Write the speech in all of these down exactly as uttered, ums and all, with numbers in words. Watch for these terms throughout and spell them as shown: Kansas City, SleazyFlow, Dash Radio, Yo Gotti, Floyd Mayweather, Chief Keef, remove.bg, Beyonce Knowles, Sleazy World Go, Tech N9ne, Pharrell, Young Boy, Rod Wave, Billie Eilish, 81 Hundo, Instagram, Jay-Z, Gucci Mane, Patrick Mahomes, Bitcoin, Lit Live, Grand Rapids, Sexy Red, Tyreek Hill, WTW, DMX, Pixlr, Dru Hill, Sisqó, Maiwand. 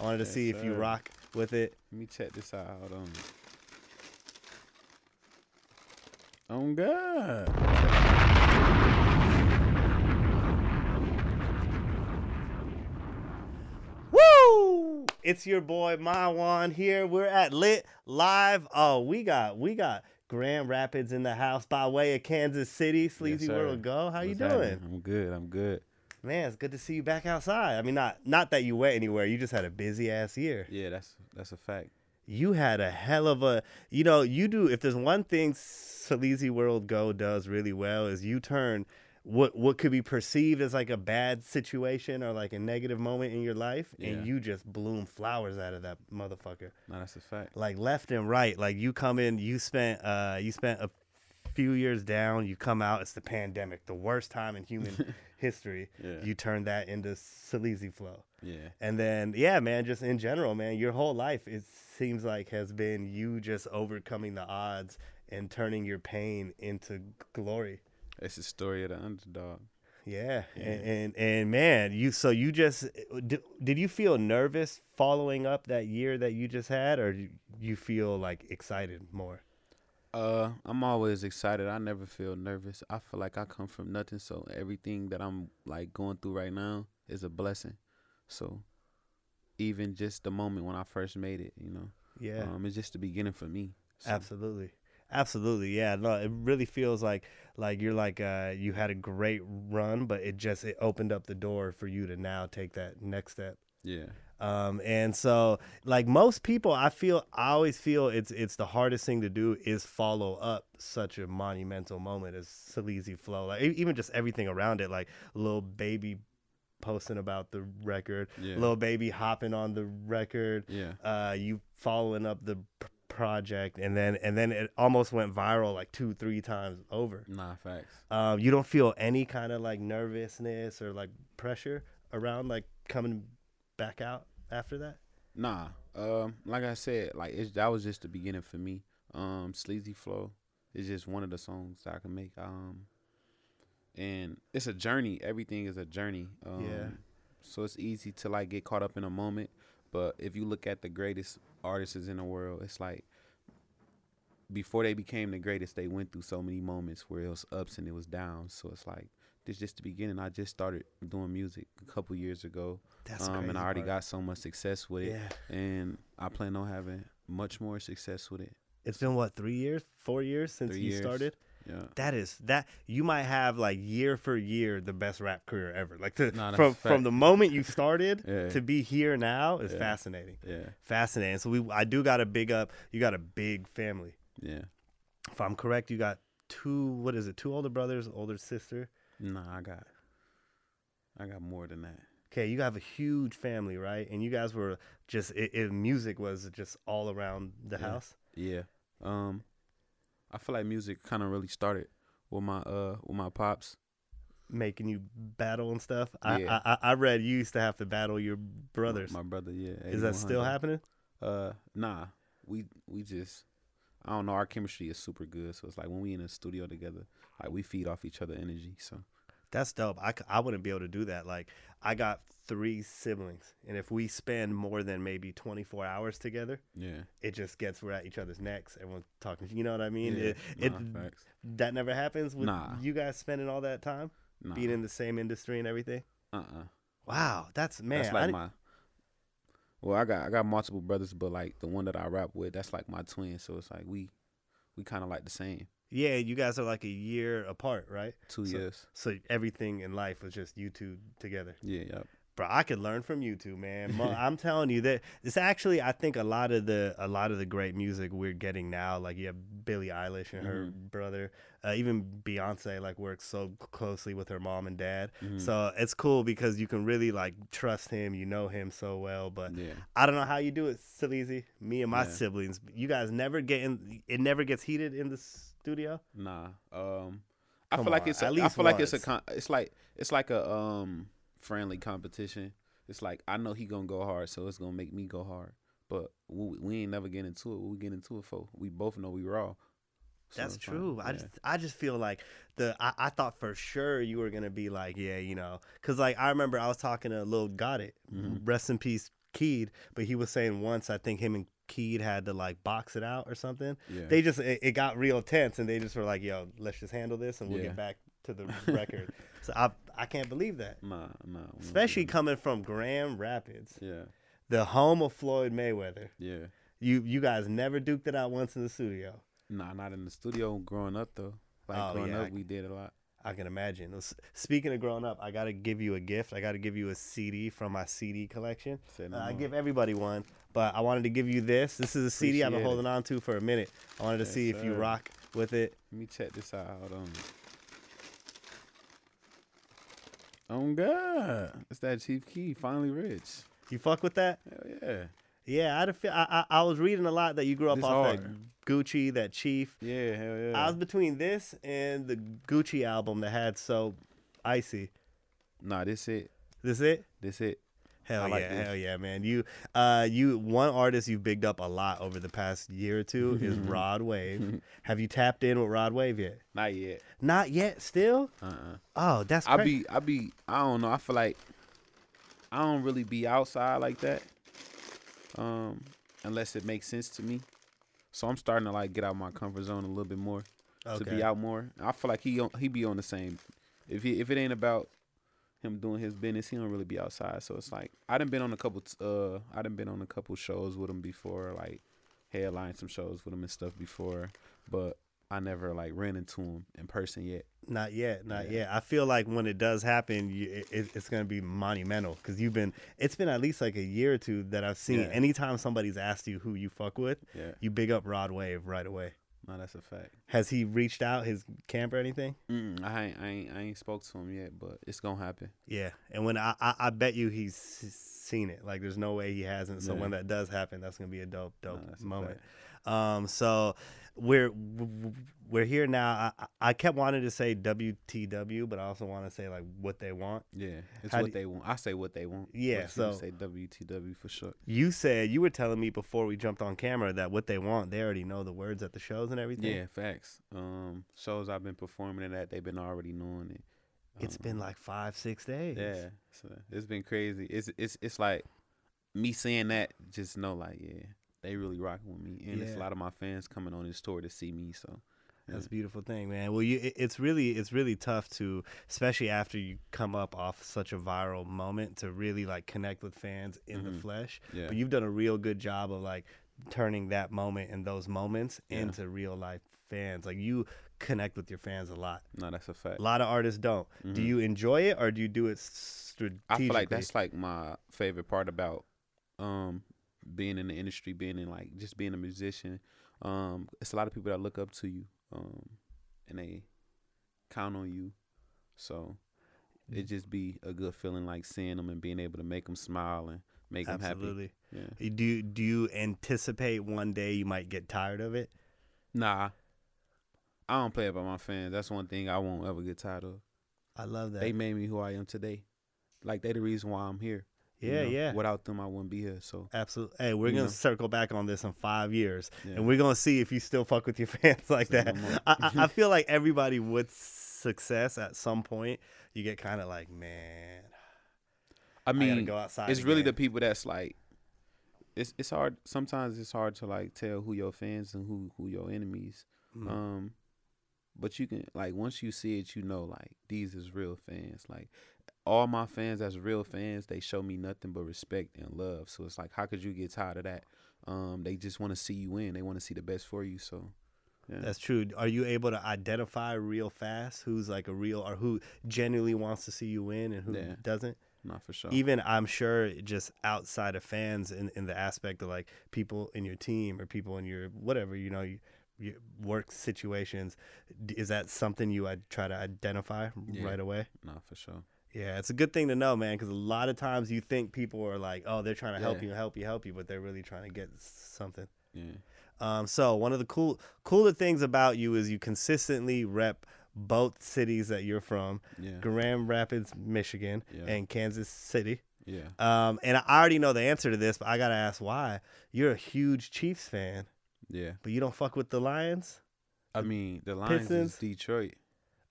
I wanted to yes, see if sir. you rock with it. Let me check this out. Hold on. Oh, God. Woo! It's your boy, Maiwand here. We're at Lit Live. Oh, we got, we got Grand Rapids in the house by way of Kansas City. Sleazy yes, World Go. How What's you doing? Happening? I'm good. I'm good. Man, it's good to see you back outside. I mean, not not that you went anywhere. You just had a busy ass year. Yeah, that's that's a fact. You had a hell of a, you know, you do. If there's one thing Sleazy World Go does really well is you turn what what could be perceived as like a bad situation or like a negative moment in your life, yeah. and you just bloom flowers out of that motherfucker. No, that's a fact. Like left and right. Like you come in, you spent uh you spent a few years down, you come out, it's the pandemic, the worst time in human history. Yeah. You turn that into SleazyFlow. Yeah. And then, yeah, man, just in general, man, your whole life, it seems like, has been you just overcoming the odds and turning your pain into glory. It's the story of the underdog. Yeah. yeah. And, and, and, man, you so you just, did, did you feel nervous following up that year that you just had, or do you feel, like, excited more? Uh, I'm always excited. I never feel nervous. I feel like I come from nothing, so everything that I'm like going through right now is a blessing. So even just the moment when I first made it, you know, yeah, um, it's just the beginning for me. So. Absolutely, absolutely, yeah. No, it really feels like like you're like uh you had a great run, but it just it opened up the door for you to now take that next step. Yeah. Um, and so like most people, I feel, I always feel it's, it's the hardest thing to do is follow up such a monumental moment as SleazyFlow. Like even just everything around it, like Lil Baby posting about the record, yeah. Lil Baby hopping on the record, yeah. uh, you following up the project, and then and then it almost went viral like two three times over. Nah, facts. Um, you don't feel any kind of like nervousness or like pressure around like coming back out after that? Nah. Um, like I said, like it's, that was just the beginning for me. Um, SleazyFlow is just one of the songs that I can make. Um, and it's a journey. Everything is a journey. Um, yeah. So it's easy to like get caught up in a moment, but if you look at the greatest artists in the world, it's like before they became the greatest, they went through so many moments where it was ups and it was downs. So it's like it's just the beginning. I just started doing music a couple years ago. That's um, and I already part. got so much success with it. Yeah. And I plan on having much more success with it. It's been what, three years, four years since three you years. started? Yeah. That is that you might have like year for year the best rap career ever. Like to, nah, from from the moment you started yeah. to be here now is yeah. fascinating. Yeah. Fascinating. So we I do gotta big up you got a big family. Yeah. If I'm correct, you got two what is it, two older brothers, older sister. Nah, I got, I got more than that. Okay, you have a huge family, right? And you guys were just, it, it, music was just all around the yeah. house. Yeah. Um, I feel like music kind of really started with my, uh, with my pops. Making you battle and stuff. Yeah. I, I, I read you used to have to battle your brothers. My, my brother, yeah. Is that still happening? Uh, nah. We, we just. I don't know, our chemistry is super good, so it's like when we in a studio together, like we feed off each other energy. So that's dope. I, I wouldn't be able to do that. Like I got three siblings, and if we spend more than maybe twenty-four hours together, yeah, it just gets we're at each other's necks. Everyone's talking, you know what I mean? Yeah. It, it, nah, facts. That never happens with nah. you guys spending all that time nah. being in the same industry and everything. Uh uh. Wow, that's man. That's like my. Well, I got I got multiple brothers, but like the one that I rap with, that's like my twin. So it's like we, we kind of like the same. Yeah, you guys are like a year apart, right? Two so, years. So everything in life was just you two together. Yeah, yep. Bro, I could learn from you two, man. I'm telling you that it's actually I think a lot of the a lot of the great music we're getting now, like you have Billie Eilish and mm-hmm. her brother, uh, even Beyonce, like works so closely with her mom and dad. Mm-hmm. So it's cool because you can really like trust him, you know him so well. But yeah. I don't know how you do it, Sleazy. Me and my yeah. siblings, you guys never get in. It never gets heated in the studio. Nah, um, I Come feel on, like it's. A, at least I feel once. like it's a. Con it's like it's like a. Um, friendly competition. It's like I know he gonna go hard, so it's gonna make me go hard, but we, we ain't never get into it. We get into it for we both know we raw, so that's true. Like, yeah. I just I just feel like the I, I thought for sure you were gonna be like yeah, you know, because like I remember I was talking to Lil Got It, mm-hmm. rest in peace Keed, but he was saying once, I think him and Keed had to like box it out or something. Yeah. They just, it, it got real tense, and they just were like, yo, let's just handle this and we'll yeah. get back to the record. So I I can't believe that. My, my, my, Especially my. coming from Grand Rapids. Yeah. The home of Floyd Mayweather. Yeah. You you guys never duked it out once in the studio. Nah, not in the studio growing up though. Like oh, growing yeah, up I, we did a lot. I can imagine. Speaking of growing up, I got to give you a gift. I got to give you a C D from my C D collection. No uh, I give everybody one, but I wanted to give you this. This is a Appreciate C D I've been holding it. on to for a minute. I wanted to yes, see if sir. you rock with it. Let me check this out. Hold on. Oh, God. It's that Chief Keef, Finally Rich. You fuck with that? Hell yeah. Yeah, I'd feel, I, I I was reading a lot that you grew up this off hard. that Gucci, that Chief. Yeah, hell yeah. I was between this and the Gucci album that had So Icy. Nah, this it. This it? This it. Hell I yeah, like this. hell yeah, man. You, uh, you. One artist you've bigged up a lot over the past year or two is Rod Wave. Have you tapped in with Rod Wave yet? Not yet. Not yet. Still? Uh. Uh-uh. Oh, that's. I be. I be. I don't know. I feel like I don't really be outside like that. Um, unless it makes sense to me. So I'm starting to like get out of my comfort zone a little bit more, okay. to be out more. I feel like he he be on the same. If he, if it ain't about him doing his business, he don't really be outside. So it's like I done been on a couple uh I done been on a couple shows with him before, like headlined some shows with him and stuff before, but I never like ran into him in person yet. Not yet, not yeah. yet. I feel like when it does happen, you, it, it's gonna be monumental because you've been. It's been at least like a year or two that I've seen. Yeah. Anytime somebody's asked you who you fuck with, yeah. you big up Rod Wave right away. No, that's a fact. Has he reached out his camp or anything? Mm-mm, I ain't, I ain't, I ain't spoke to him yet, but it's gonna happen. Yeah, and when I, I, I bet you he's seen it. Like, there's no way he hasn't. So yeah. when that does happen, that's gonna be a dope, dope no, moment. Um, so. We're we're here now. I, I kept wanting to say W T W, but I also want to say like what they want. Yeah, it's How what they want. I say what they want. Yeah, but so say W T W for sure. You said you were telling me before we jumped on camera that what they want, they already know the words at the shows and everything. Yeah, facts. Um, shows I've been performing in that they've been already knowing it. Um, it's been like five, six days. Yeah, so it's been crazy. It's it's it's like me saying that, just know like yeah. they really rocking with me, and yeah. it's a lot of my fans coming on this tour to see me. So yeah. that's a beautiful thing, man. Well, you, it, it's really, it's really tough to, especially after you come up off such a viral moment, to really like connect with fans in mm-hmm. the flesh. Yeah. But you've done a real good job of like turning that moment and those moments yeah. into real life fans. Like you connect with your fans a lot. No, that's a fact. A lot of artists don't. Mm-hmm. Do you enjoy it or do you do it strategically? I feel like that's like my favorite part about. Um, being in the industry, being in like just being a musician, um, it's a lot of people that look up to you, um, and they count on you. So it just be a good feeling, like seeing them and being able to make them smile and make Absolutely. them happy. Yeah. Do do you anticipate one day you might get tired of it? Nah, I don't play about my fans. That's one thing I won't ever get tired of. I love that. They made me who I am today. Like they the reason why I'm here. Yeah, you know, yeah. Without them, I wouldn't be here. So absolutely. Hey, we're gonna know. circle back on this in five years, yeah. and we're gonna see if you still fuck with your fans like that. I, I feel like everybody with success at some point, you get kind of like, man. I mean, I gotta go outside. It's again. really the people that's like, it's it's hard. Sometimes it's hard to like tell who your fans and who who your enemies. Mm-hmm. Um, but you can like once you see it, you know like these is real fans like. All my fans that's real fans, they show me nothing but respect and love. So it's like, how could you get tired of that? Um, they just want to see you win. They want to see the best for you. So yeah. That's true. Are you able to identify real fast who's like a real or who genuinely wants to see you win and who yeah. doesn't? Not for sure. Even I'm sure just outside of fans in, in the aspect of like people in your team or people in your whatever, you know, you, your work situations. Is that something you I'd try to identify yeah. right away? Not for sure. Yeah, it's a good thing to know, man, because a lot of times you think people are like, oh, they're trying to help yeah. you, help you, help you, but they're really trying to get something. Yeah. Um, so one of the cool, cooler things about you is you consistently rep both cities that you're from, yeah. Grand Rapids, Michigan, yeah. and Kansas City. Yeah. Um, and I already know the answer to this, but I got to ask why. You're a huge Chiefs fan. Yeah. But you don't fuck with the Lions? I mean, the Lions Pistons? Is Detroit.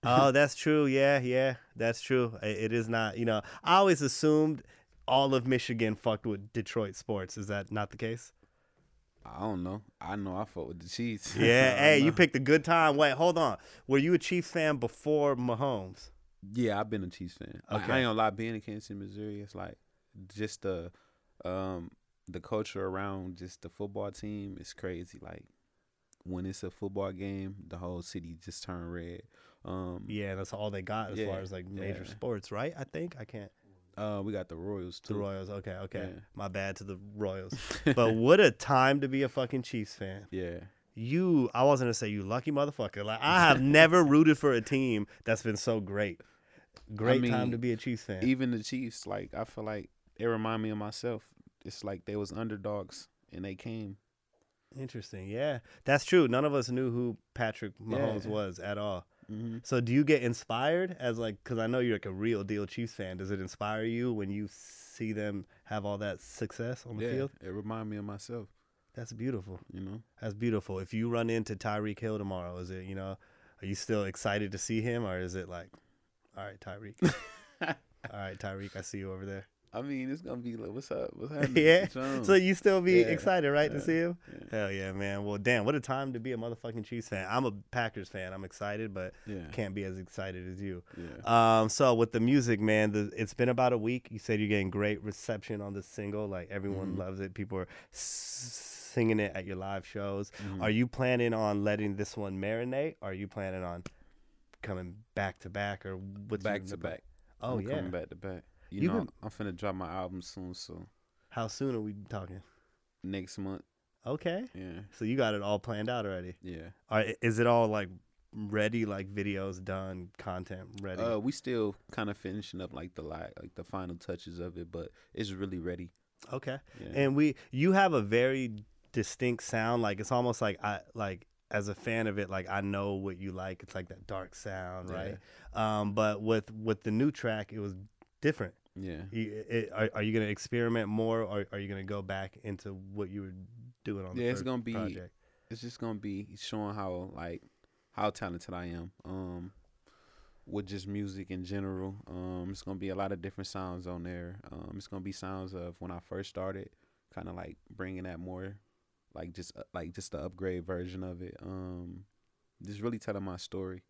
Oh, that's true. Yeah, yeah, that's true. It is not, you know, I always assumed all of Michigan fucked with Detroit sports. Is that not the case? I don't know. I know I fuck with the Chiefs. Yeah, hey, know. You picked a good time. Wait, hold on. Were you a Chiefs fan before Mahomes? Yeah, I've been a Chiefs fan. Okay. Like, I ain't gonna lie, being in Kansas City, Missouri, it's like just the um, the culture around just the football team is crazy. Like, when it's a football game, the whole city just turned red. Um, yeah, that's all they got as yeah, far as like major yeah. sports, right? I think I can't. Uh, we got the Royals too. The Royals, okay, okay. Yeah. My bad to the Royals. But what a time to be a fucking Chiefs fan. Yeah. You, I wasn't gonna say you lucky motherfucker. Like, I have never rooted for a team that's been so great. Great I mean, time to be a Chiefs fan. Even the Chiefs, like, I feel like it remind me of myself. It's like they was underdogs and they came. Interesting, yeah, that's true. None of us knew who Patrick Mahomes yeah. was at all. Mm-hmm. So do you get inspired as like, because I know you're like a real deal Chiefs fan. Does it inspire you when you see them have all that success on the yeah, field? It reminds me of myself. That's beautiful. You know, that's beautiful. If you run into Tyreek Hill tomorrow, is it, you know, are you still excited to see him, or is it like, all right, Tyreek, all right, Tyreek, I see you over there? I mean, it's gonna be like, what's up? What's happening? Yeah. What's so you still be yeah. excited, right, yeah. to see him? Yeah. Hell yeah, man. Well, damn, what a time to be a motherfucking Chiefs fan. I'm a Packers fan. I'm excited, but yeah. can't be as excited as you. Yeah. Um. So with the music, man, the, it's been about a week. You said you're getting great reception on the single. Like, everyone mm-hmm. loves it. People are singing it at your live shows. Mm-hmm. Are you planning on letting this one marinate? Or are you planning on coming back to back, or what's back to back? Oh, I'm yeah, coming back to back. You, you know, been... I'm finna drop my album soon, so. How soon are we talking? Next month. Okay. Yeah. So you got it all planned out already? Yeah. All right, is it all, like, ready, like, videos done, content ready? Uh, we still kind of finishing up, like, the like the final touches of it, but it's really ready. Okay. Yeah. And we, you have a very distinct sound. Like, it's almost like I, like, as a fan of it, like, I know what you like. It's like that dark sound, right? Yeah. Um, but with, with the new track, it was different. Yeah. You, it, are, are you going to experiment more, or are you going to go back into what you were doing on yeah, the first it's gonna be, project? It's just going to be showing how, like, how talented I am um, with just music in general. Um, it's going to be a lot of different sounds on there. Um, it's going to be sounds of when I first started, kind of, like, bringing that more, like, just uh, like just the upgrade version of it. Um, just really telling my story.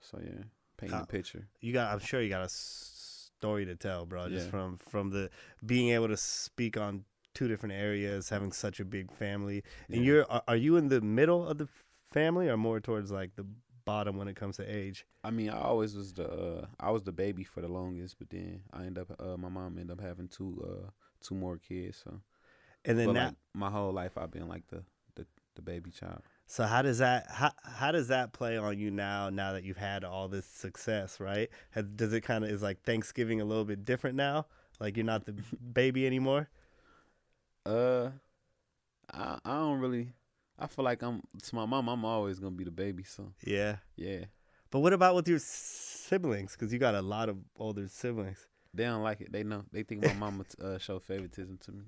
So, yeah, painting uh, the picture. You got, I'm sure you got a... story to tell, bro. Just yeah. from from the being able to speak on two different areas, having such a big family, and yeah. you're are, are you in the middle of the family, or more towards like the bottom when it comes to age? I mean, I always was the uh, I was the baby for the longest, but then I end up uh, my mom ended up having two uh, two more kids. So, and then but that like, my whole life I've been like the, the the baby child. So how does that how how does that play on you now? Now that you've had all this success, right? Has, does it kind of is like Thanksgiving a little bit different now? Like, you're not the baby anymore. Uh, I I don't really. I feel like I'm to my mom. I'm always gonna be the baby. So yeah, yeah. But what about with your siblings? Because you got a lot of older siblings. They don't like it. They know. They think my mama uh, show favoritism to me.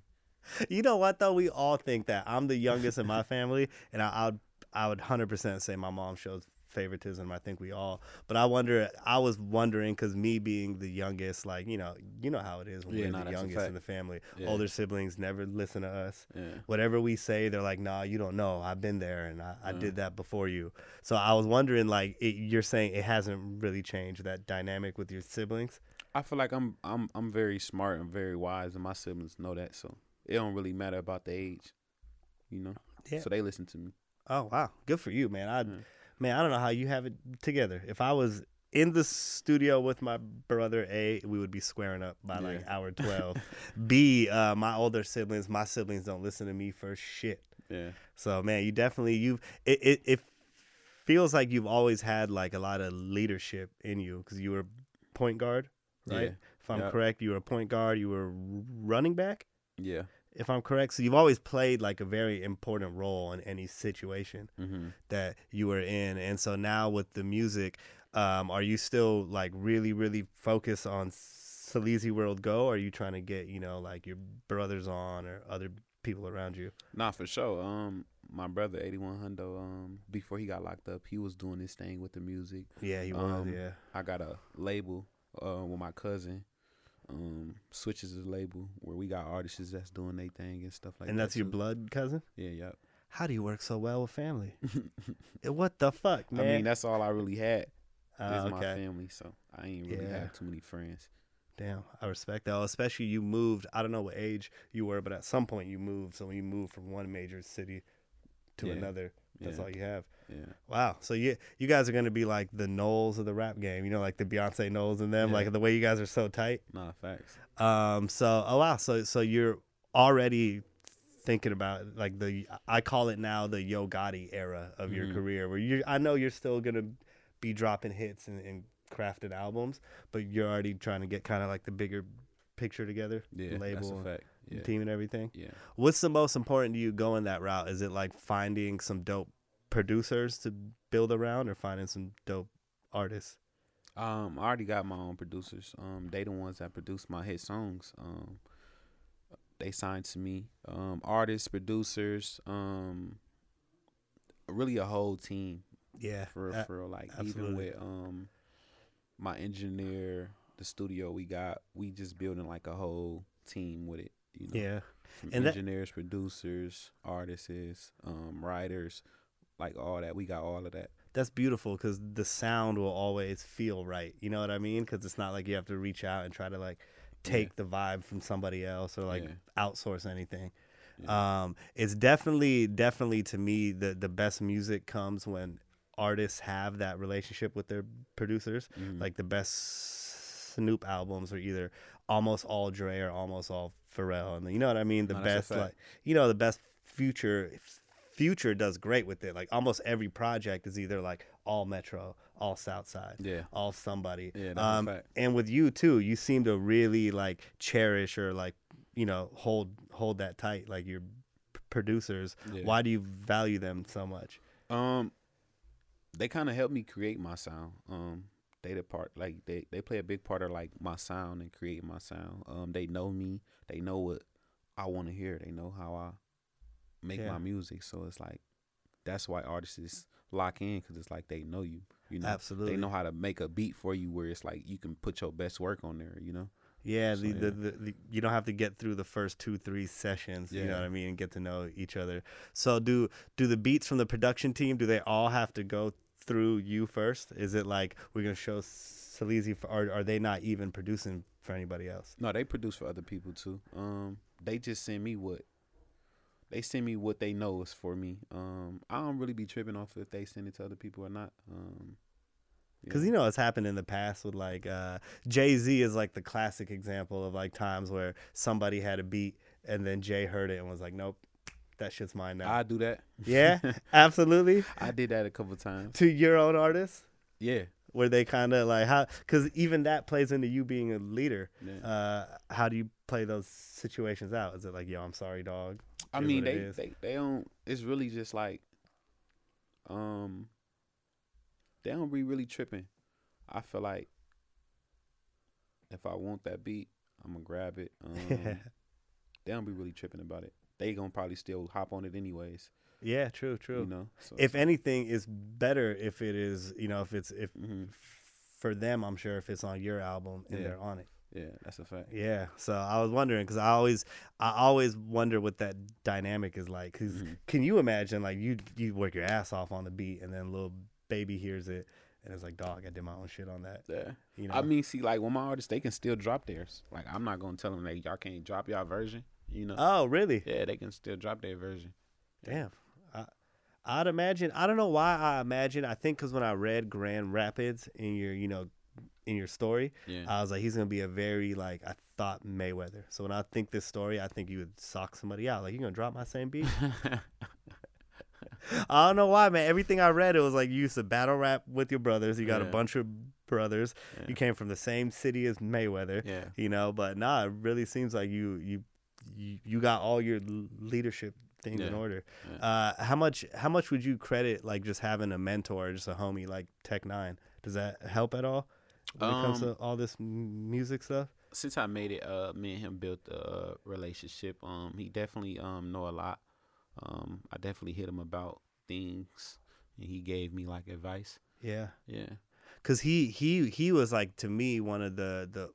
You know what though? We all think that. I'm the youngest in my family, and I, I would I would one hundred percent say my mom shows favoritism. I think we all. But I wonder. I was wondering because me being the youngest, like you know, you know how it is when yeah, we're no, the youngest in the family. Yeah. Older siblings never listen to us. Yeah. Whatever we say, they're like, "Nah, you don't know. I've been there, and I, I yeah. did that before you." So I was wondering, like, it, you're saying it hasn't really changed that dynamic with your siblings. I feel like I'm I'm I'm very smart and very wise, and my siblings know that. So. It don't really matter about the age, you know? Yeah. So they listen to me. Oh, wow. Good for you, man. I, yeah. Man, I don't know how you have it together. If I was in the studio with my brother, A, we would be squaring up by, yeah. like, hour twelve. B, uh, my older siblings, my siblings don't listen to me for shit. Yeah. So, man, you definitely, you've, it, it, it feels like you've always had, like, a lot of leadership in you because you were point guard, right? Yeah. If I'm yep. correct, you were a point guard, you were running back? Yeah. If I'm correct, so you've always played like a very important role in any situation mm-hmm. that you were in. And so now with the music, um, are you still like really, really focused on Sleazy World Go? Or are you trying to get, you know, like your brothers on or other people around you? Nah, for sure. Um, my brother, eighty-one Hundo, um, before he got locked up, he was doing this thing with the music. Yeah, he was, um, yeah. I got a label uh, with my cousin. um, Switches is a label where we got artists that's doing their thing and stuff like that. And that's that your too. blood cousin? Yeah, yep. How do you work so well with family? What the fuck, man? I mean, that's all I really had. Uh, is okay. my family, so I ain't really yeah. had too many friends. Damn, I respect that. Especially you moved. I don't know what age you were, but at some point you moved. So when you moved from one major city to yeah. another, that's yeah. all you have. Yeah. Wow. So you you guys are gonna be like the Knowles of the rap game. You know, like the Beyonce Knowles and them. Yeah. Like the way you guys are so tight. Nah, facts. Um. So oh wow. So so you're already thinking about like the I call it now the Yo Gotti era of mm-hmm. your career, where you I know you're still gonna be dropping hits and. and crafted albums, but you're already trying to get kind of like the bigger picture together. Yeah, label, that's a fact. Yeah. Team and everything. Yeah. What's the most important to you going that route? Is it like finding some dope producers to build around or finding some dope artists? Um, I already got my own producers. Um, they the ones that produce my hit songs. Um, they signed to me. Um, artists, producers, um, really a whole team. Yeah. For, a, for like absolutely. even with... Um, my engineer, the studio we got, we just building like a whole team with it, you know. Yeah. From and engineers, that, producers, artists, um, writers, like all that. We got all of that. That's beautiful because the sound will always feel right. You know what I mean? Because it's not like you have to reach out and try to like take yeah. the vibe from somebody else or like yeah. outsource anything. Yeah. Um, it's definitely, definitely to me, the, the best music comes when artists have that relationship with their producers. Mm-hmm. Like the best Snoop albums are either almost all Dre or almost all Pharrell, and you know what I mean. The Not best, like you know, the best future. Future does great with it. Like almost every project is either like all Metro, all Southside, yeah, all somebody. Yeah, um, and with you too, you seem to really like cherish or like you know hold hold that tight. Like your p producers, yeah. Why do you value them so much? Um. They kind of helped me create my sound. Um, they the part like they they play a big part of like my sound and creating my sound. Um, they know me. They know what I want to hear. They know how I make yeah. my music. So it's like that's why artists lock in because it's like they know you. You know, absolutely. They know how to make a beat for you where it's like you can put your best work on there. You know. Yeah, so, the, yeah. The, the, the you don't have to get through the first two, three sessions, yeah. you know what I mean, and get to know each other. So do do the beats from the production team, do they all have to go through you first? Is it like we're going to show Sleazy, or are they not even producing for anybody else? No, they produce for other people too. Um, They just send me what, they send me what they know is for me. Um, I don't really be tripping off if they send it to other people or not. Um. Because, you know, it's happened in the past with, like, uh, Jay-Z is, like, the classic example of, like, times where somebody had a beat and then Jay heard it and was like, nope, that shit's mine now. I do that. Yeah, absolutely. I did that a couple times. To your own artists? Yeah. Where they kind of, like, how? Because even that plays into you being a leader. Yeah. Uh, how do you play those situations out? Is it like, yo, I'm sorry, dog? I Here's mean, they, they, they don't, it's really just, like, um... they don't be really tripping. I feel like if I want that beat, I'm going to grab it. Um, they don't be really tripping about it. They going to probably still hop on it anyways. Yeah, true, true. You know, so if anything, it's better if it is, you know, if it's, if mm-hmm. for them, I'm sure if it's on your album and yeah. they're on it. Yeah, that's a fact. Yeah, so I was wondering because I always, I always wonder what that dynamic is like. Because mm-hmm. can you imagine like you, you work your ass off on the beat and then little baby hears it and it's like, dog, I did my own shit on that. Yeah, you know? I mean, see, like, when my artists, they can still drop theirs. Like, I'm not gonna tell them like y'all can't drop y'all version. You know? Oh, really? Yeah, they can still drop their version. Damn. I, I'd imagine. I don't know why I imagine. I think because when I read Grand Rapids in your, you know, in your story, yeah. I was like, he's gonna be a very like I thought Mayweather. So when I think this story, I think you would sock somebody out. Like, you gonna drop my same beat? I don't know why, man. Everything I read, it was like you used to battle rap with your brothers. You got yeah. a bunch of brothers. Yeah. You came from the same city as Mayweather. Yeah. You know, but nah, it really seems like you you you, you got all your leadership things yeah. in order. Yeah. Uh, how much how much would you credit like just having a mentor, just a homie like Tech N nine ne? Does that help at all when um, it comes to all this music stuff? Since I made it, uh, me and him built a relationship. Um, he definitely um know a lot. Um, I definitely hit him about things, and he gave me like advice. Yeah, yeah. Cause he he he was like to me one of the the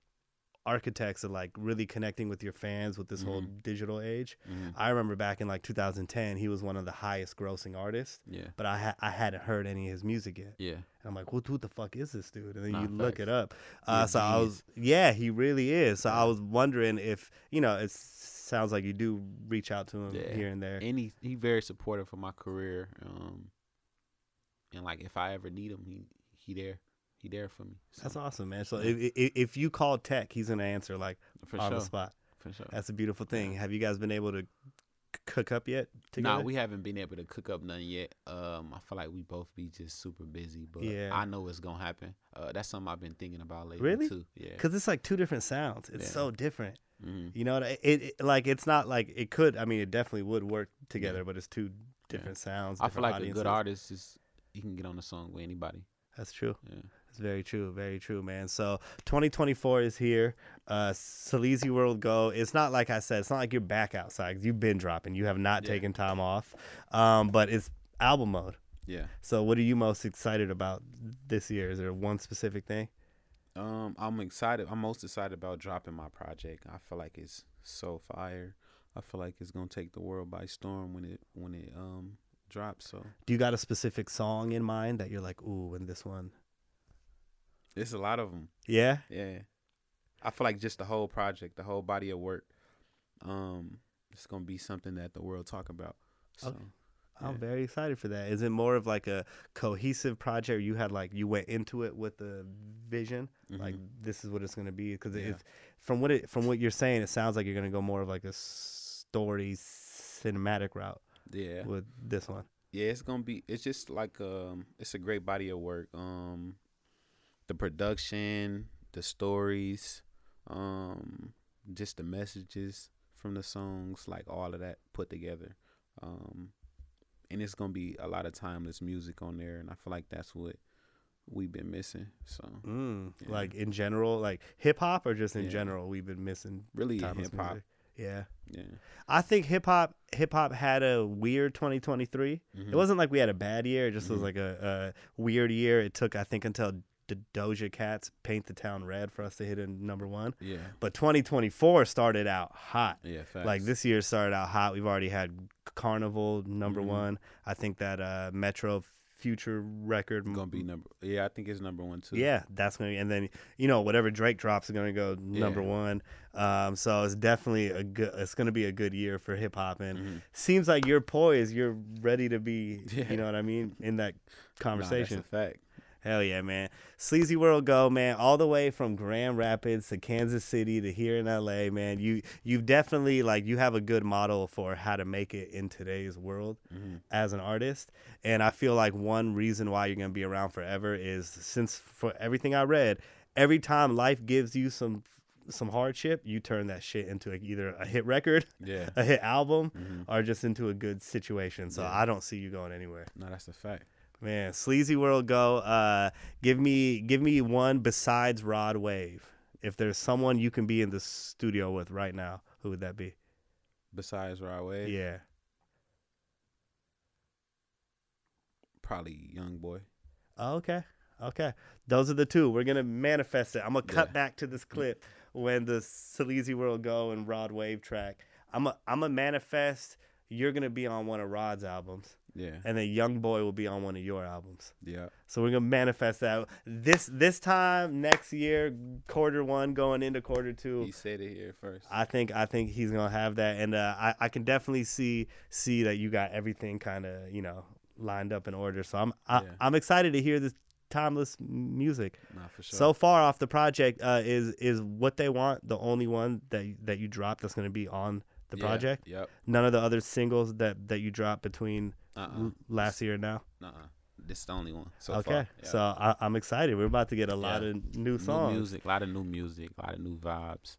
architects of like really connecting with your fans with this mm-hmm. whole digital age. Mm-hmm. I remember back in like two thousand ten, he was one of the highest grossing artists. Yeah. But I ha I hadn't heard any of his music yet. Yeah. And I'm like, well, who the fuck is this dude? And then nah, you facts. Look it up. Uh, yeah, so I was, yeah, he really is. So yeah. I was wondering if, you know, it sounds like you do reach out to him yeah. here and there. And he he very supportive of my career. Um, and like if I ever need him, he he there. He there for me. So. That's awesome, man. So if, if if you call Tech, he's gonna answer like for on sure. the spot. For sure. That's a beautiful thing. Have you guys been able to cook up yet? No, nah, we haven't been able to cook up none yet. Um, I feel like we both be just super busy, but yeah. I know it's gonna happen. Uh, that's something I've been thinking about lately really? too. Yeah, because it's like two different sounds. It's yeah. so different. Mm-hmm. You know, it, it like it's not like it could. I mean, it definitely would work together, yeah. but it's two different yeah. sounds. Different I feel like audiences. A good artist is he can get on a song with anybody. That's true. Yeah. It's very true, very true, man. So twenty twenty-four is here. Uh, Sleazy World Go. It's not like I said. It's not like you're back outside. Cause you've been dropping. You have not yeah. taken time off. Um, but it's album mode. Yeah. So what are you most excited about this year? Is there one specific thing? Um, I'm excited. I'm most excited about dropping my project. I feel like it's so fire. I feel like it's gonna take the world by storm when it when it um drops. So do you got a specific song in mind that you're like, ooh, in this one? There's a lot of them. Yeah? Yeah. I feel like just the whole project, the whole body of work, um, it's going to be something that the world talk about. So, okay. yeah. I'm very excited for that. Is it more of like a cohesive project? You had like you went into it with a vision, mm-hmm. like this is what it's going to be? Because yeah. from, what it, from what you're saying, it sounds like you're going to go more of like a story cinematic route Yeah. with this one. Yeah, it's going to be – it's just like um, it's a great body of work. Um The production, the stories, um, just the messages from the songs, like all of that put together. Um, and it's going to be a lot of timeless music on there. And I feel like that's what we've been missing. So, mm, yeah. Like in general, like hip hop or just in yeah. general, we've been missing really hip hop. Music. Yeah. Yeah. I think hip hop hip hop had a weird twenty twenty-three. Mm-hmm. It wasn't like we had a bad year. It just mm-hmm. was like a, a weird year. It took, I think, until the Doja Cat's Paint the Town Red for us to hit in number one. Yeah. But twenty twenty-four started out hot. Yeah, facts. Like this year started out hot. We've already had Carnival number mm-hmm. one. I think that uh, Metro Future record gonna be number. Yeah, I think it's number one too. Yeah, that's gonna be. And then you know whatever Drake drops is gonna go number yeah. one. Um, so it's definitely a good. It's gonna be a good year for hip hop, and mm-hmm. seems like you're poised. You're ready to be. Yeah. You know what I mean in that conversation. Nah, that's a fact. Hell yeah, man. Sleazy World Go, man, all the way from Grand Rapids to Kansas City to here in L A, man. You you definitely, like, you have a good model for how to make it in today's world mm-hmm. as an artist. And I feel like one reason why you're going to be around forever is since, for everything I read, every time life gives you some some hardship, you turn that shit into a, either a hit record, yeah. a hit album, mm-hmm. or just into a good situation. So yeah. I don't see you going anywhere. No, that's a fact. Man, Sleazy World Go. Uh, give me, give me one besides Rod Wave. If there's someone you can be in the studio with right now, who would that be? Besides Rod Wave, yeah, probably Young Boy. Oh, okay, okay. Those are the two. We're gonna manifest it. I'm gonna cut yeah. back to this clip when the Sleazy World Go and Rod Wave track. I'm a, I'm a manifest. You're gonna be on one of Rod's albums. Yeah. And then Young Boy will be on one of your albums. Yeah. So we're gonna manifest that this this time next year, quarter one going into quarter two. He said it here first. I think I think he's gonna have that, and uh, I I can definitely see see that you got everything kind of you know lined up in order. So I'm I, yeah. I'm excited to hear this timeless music. Nah, for sure. So far off the project uh, is is What They Want the only one that that you dropped that's gonna be on the yeah, project? Yep. None of the other singles that that you dropped between. Uh-uh. Last year now? Uh-uh. This is the only one so okay. far. Okay. Yeah. So I, I'm excited. We're about to get a lot yeah. of new songs. New music, a lot of new music, a lot of new vibes.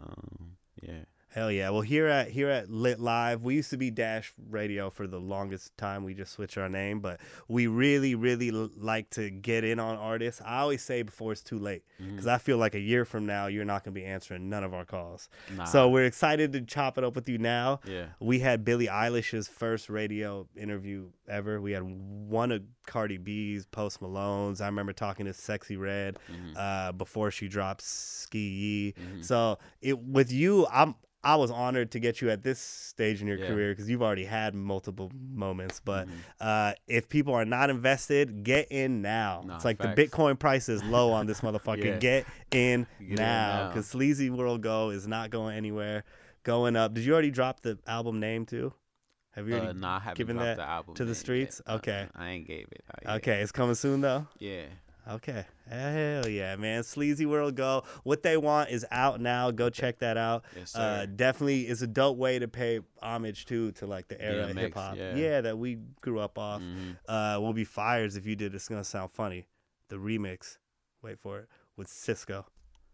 Um, yeah. Hell yeah. Well, here at here at Lit Live, we used to be Dash Radio for the longest time. We just switched our name, but we really, really like to get in on artists. I always say before it's too late, because mm. I feel like a year from now, you're not going to be answering none of our calls. Nah. So we're excited to chop it up with you now. Yeah. We had Billie Eilish's first radio interview ever. We had one of Cardi B's, Post Malone's. I remember talking to Sexy Red mm. uh, before she dropped Ski-Yee. Mm. So it, with you, I'm... I was honored to get you at this stage in your yeah. career, because you've already had multiple moments. But mm-hmm. uh, if people are not invested, get in now. Nah, it's like facts. The Bitcoin price is low on this motherfucker. yeah. Get in get now, because Sleazy World Go is not going anywhere. Going up. Did you already drop the album name too? Have you already uh, nah, I haven't given that the album to the streets? Yet. Okay. I ain't gave it out yet. Okay, it's coming soon though? Yeah. Okay. Hell yeah, man. Sleazy World Go. What They Want is out now. Go check that out. Yes, sir. Uh, definitely is a dope way to pay homage, too, to, like, the era D M X, of hip-hop. Yeah. yeah, that we grew up off. Mm-hmm. uh, we'll be fires if you did. It's going to sound funny. The remix, wait for it, with Sisqó.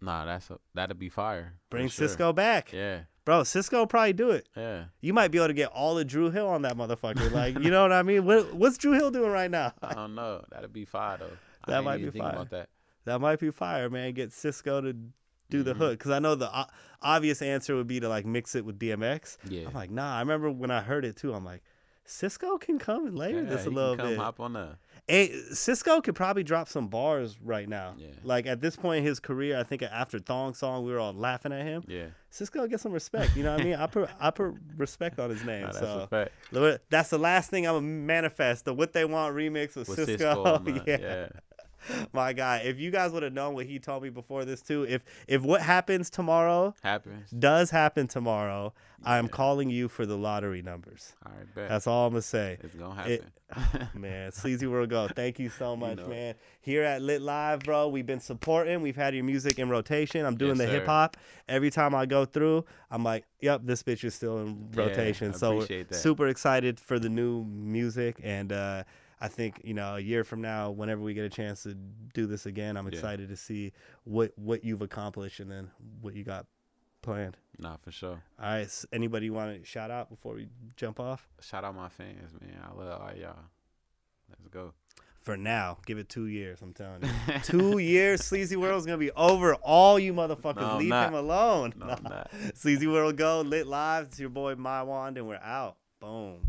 Nah, that's a, that'd be fire. Bring sure. Sisqó back. Yeah. Bro, Sisqó will probably do it. Yeah. You might be able to get all of Dru Hill on that motherfucker. Like, you know what I mean? What, what's Dru Hill doing right now? I don't know. That'd be fire, though. That I might be fire. About that. that might be fire, man. Get Sisqó to do mm-hmm. the hook. Because I know the o obvious answer would be to, like, mix it with D M X. Yeah. I'm like, nah. I remember when I heard it, too. I'm like, Sisqó can come and layer yeah, this a little come bit. Hop on that. And Sisqó could probably drop some bars right now. Yeah. Like, at this point in his career, I think after Thong Song, we were all laughing at him. Yeah. Sisqó get some respect. You know what I mean? I put I put respect on his name. Nah, so that's, a that's the last thing I'm gonna manifest. The What They Want remix with, with Sisqó. Sisqó yeah. yeah. My guy, if you guys would have known what he told me before this too, if if what happens tomorrow happens does happen tomorrow, yeah. I'm calling you for the lottery numbers. All right, bet. That's all I'm gonna say. It's gonna happen. It, oh, man, Sleazy World Go. Thank you so much, you know. man. Here at Lit Live, bro, we've been supporting. We've had your music in rotation. I'm doing yes, the hip hop. Every time I go through, I'm like, yep, this bitch is still in rotation. Yeah, so we're that. super excited for the new music, and uh I think, you know, a year from now, whenever we get a chance to do this again, I'm excited yeah. to see what what you've accomplished and then what you got planned. Nah, for sure. All right. So anybody you want to shout out before we jump off? Shout out my fans, man. I love all y'all. Let's go. For now, give it two years. I'm telling you, two years. Sleazy World is gonna be over. All you motherfuckers, no, leave not. him alone. No, nah. Sleazy World Go, Lit Live. It's your boy Maiwand, and we're out. Boom.